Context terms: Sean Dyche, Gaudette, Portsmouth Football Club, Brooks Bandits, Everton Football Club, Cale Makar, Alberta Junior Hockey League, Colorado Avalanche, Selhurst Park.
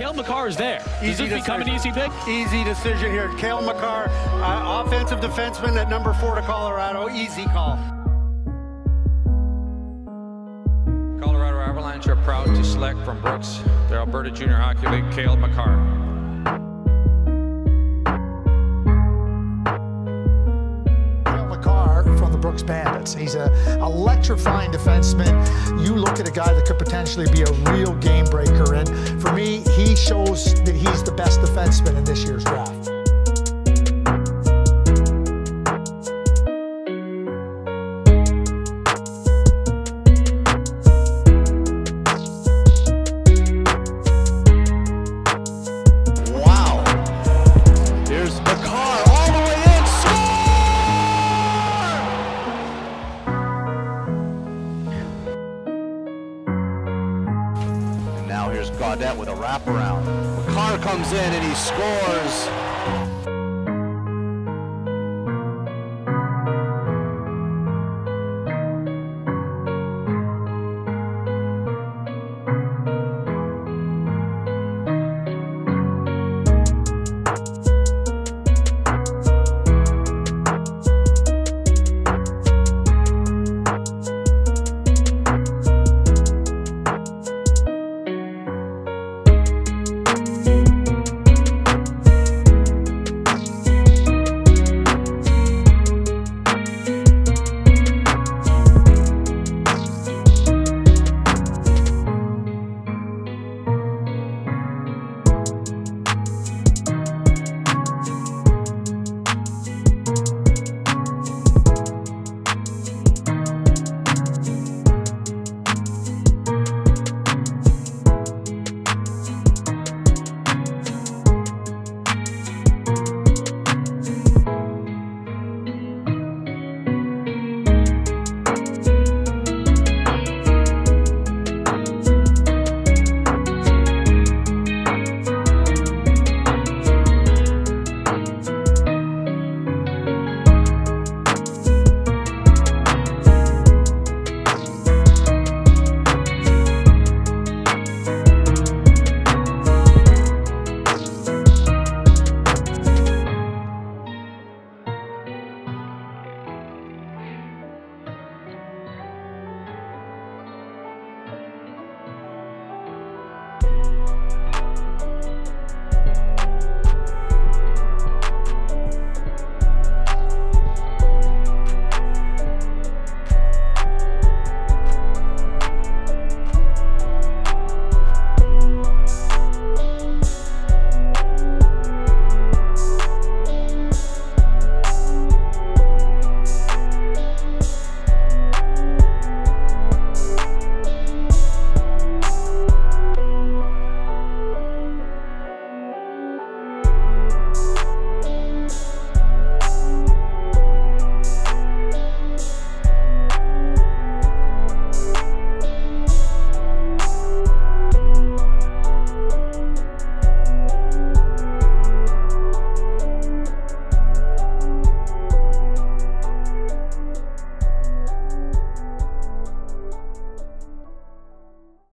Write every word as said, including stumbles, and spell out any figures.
Cale Makar is there. Does this become an easy pick? Easy decision here. Cale Makar, uh, offensive defenseman at number four to Colorado. Easy call. Colorado Avalanche are proud to select from Brooks, their Alberta Junior Hockey League, Cale Makar. Brooks Bandits. He's an electrifying defenseman. You look at a guy that could potentially be a real game breaker, and for me, he shows that he's the best defenseman in this year's draft. Wow. Here's Makar. Now here's Gaudette with a wraparound. Makar comes in and he scores.